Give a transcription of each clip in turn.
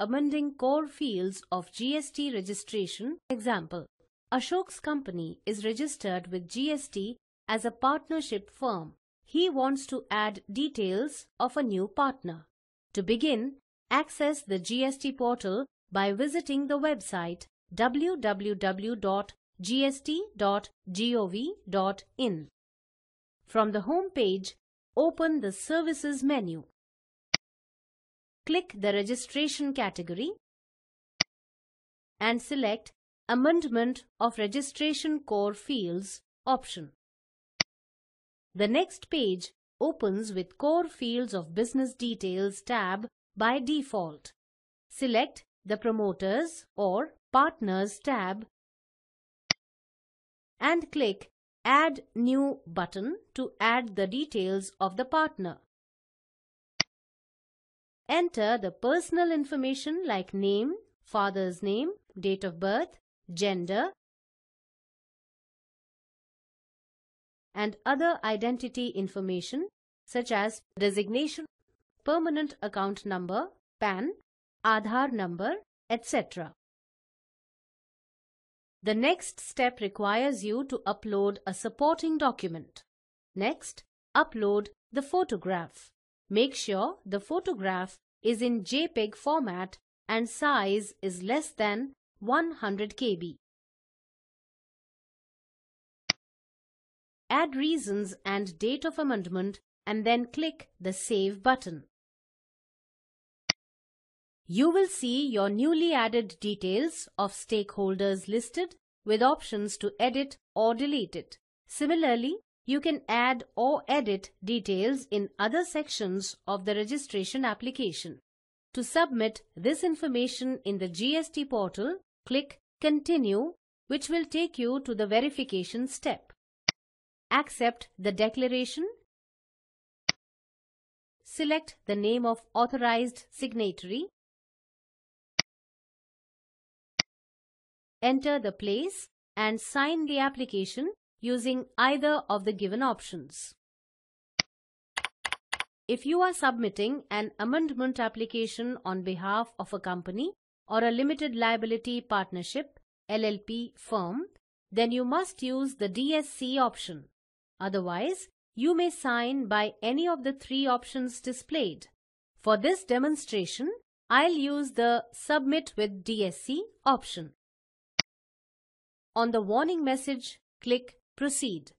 amending core fields of GST registration. Example, Ashok's company is registered with GST as a partnership firm. He wants to add details of a new partner. To begin, access the GST portal by visiting the website www.gst.gov.in. From the home page, open the Services menu. Click the Registration category and select Amendment of Registration Core Fields option. The next page opens with Core Fields of Business Details tab by default. Select the Promoters or Partners tab and click Add New button to add the details of the partner. Enter the personal information like name, father's name, date of birth, gender, and other identity information such as designation, permanent account number, PAN, Aadhaar number, etc. The next step requires you to upload a supporting document. Next, upload the photograph. Make sure the photograph is in JPEG format and size is less than 100 KB. Add reasons and date of amendment and then click the Save button. You will see your newly added details of stakeholders listed with options to edit or delete it. Similarly, you can add or edit details in other sections of the registration application. To submit this information in the GST portal, click Continue, which will take you to the verification step. Accept the declaration. Select the name of authorized signatory. Enter the place and sign the application using either of the given options. If you are submitting an amendment application on behalf of a company or a limited liability partnership (LLP) firm, then you must use the DSC option. Otherwise, you may sign by any of the three options displayed. For this demonstration, I'll use the Submit with DSC option. On the warning message, click Proceed.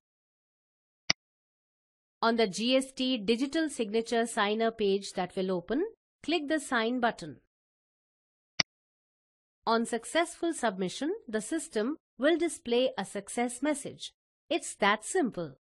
On the GST Digital Signature Signer page that will open, click the Sign button. On successful submission, the system will display a success message. It's that simple.